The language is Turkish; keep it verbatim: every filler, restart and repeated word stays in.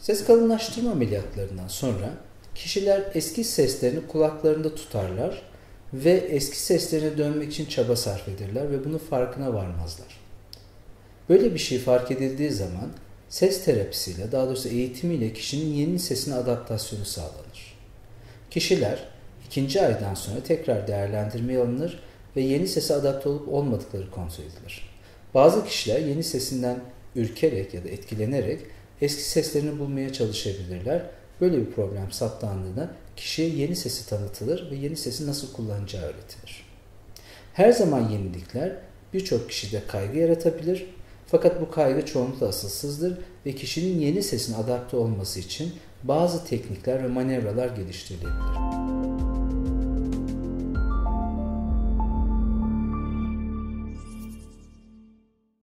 Ses kalınlaştırma ameliyatlarından sonra kişiler eski seslerini kulaklarında tutarlar ve eski seslerine dönmek için çaba sarf ederler ve bunun farkına varmazlar. Böyle bir şey fark edildiği zaman ses terapisiyle, daha doğrusu eğitimiyle kişinin yeni sesine adaptasyonu sağlanır. Kişiler ikinci aydan sonra tekrar değerlendirmeye alınır ve yeni sese adapte olup olmadıkları kontrol edilir. Bazı kişiler yeni sesinden ürkerek ya da etkilenerek eski seslerini bulmaya çalışabilirler. Böyle bir problem saptandığında kişiye yeni sesi tanıtılır ve yeni sesi nasıl kullanacağı öğretilir. Her zaman yenilikler birçok kişide kaygı yaratabilir. Fakat bu kaygı çoğunlukla asılsızdır ve kişinin yeni sesine adapte olması için bazı teknikler ve manevralar geliştirilebilir.